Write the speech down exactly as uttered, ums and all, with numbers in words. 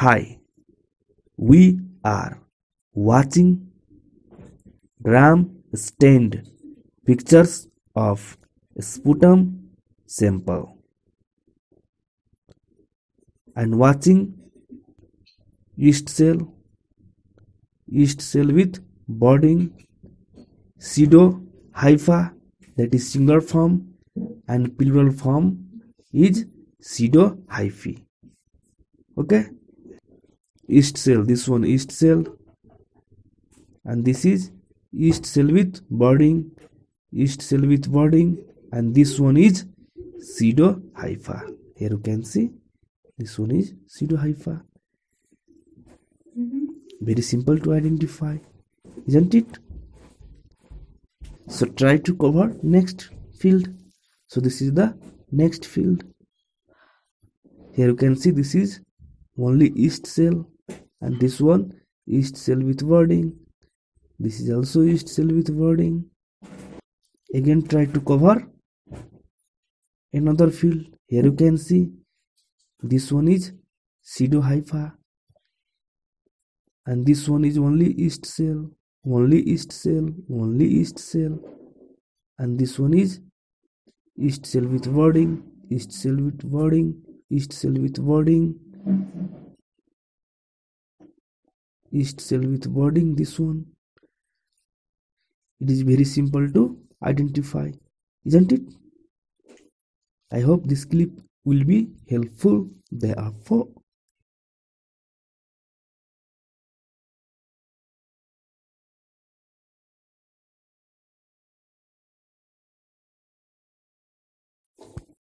Hi, we are watching gram-stained pictures of sputum sample and watching yeast cell, yeast cell with budding pseudohyphae, that is singular form, and plural form is pseudohyphae. Okay, yeast cell, this one yeast cell, and this is yeast cell with budding, yeast cell with budding, and this one is pseudohyphae. Here you can see this one is pseudohyphae. Very simple to identify, isn't it? So try to cover next field. So this is the next field. Here you can see this is only yeast cell, and this one yeast cell with budding. This is also yeast cell with budding. Again try to cover another field. Here you can see this one is pseudohyphae, and this one is only yeast cell, only yeast cell, only yeast cell, and this one is yeast cell with budding, yeast cell with budding, yeast cell with budding, yeast cell with budding. This one, it is very simple to identify, isn't it? I hope this clip will be helpful. There are four